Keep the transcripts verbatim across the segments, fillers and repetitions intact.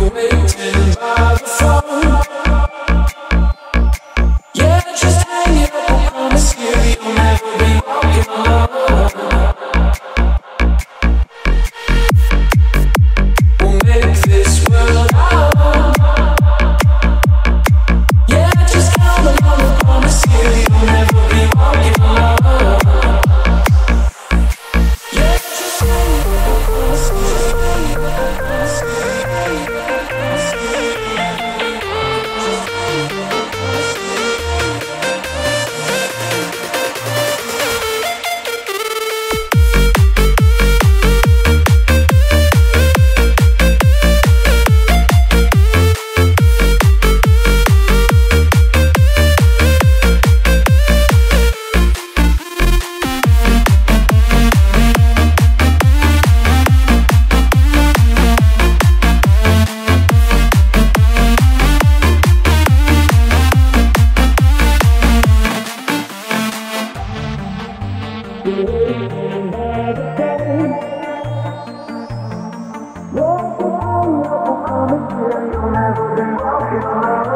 you're waiting by the phone. Yeah, just hang it up, I promise you, you'll never be walking alone. We'll make this world our own. Yeah, just count on love, I promise you, you'll never be walking alone. Yeah, just hang it up, I promise you, I promise you. We're waiting by the phone. Won't go on, love, I promise you, you'll never be walking alone.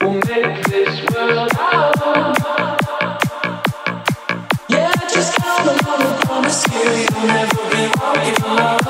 We'll make this world our own. Yeah, just count on love, I promise you, you'll never be walking alone.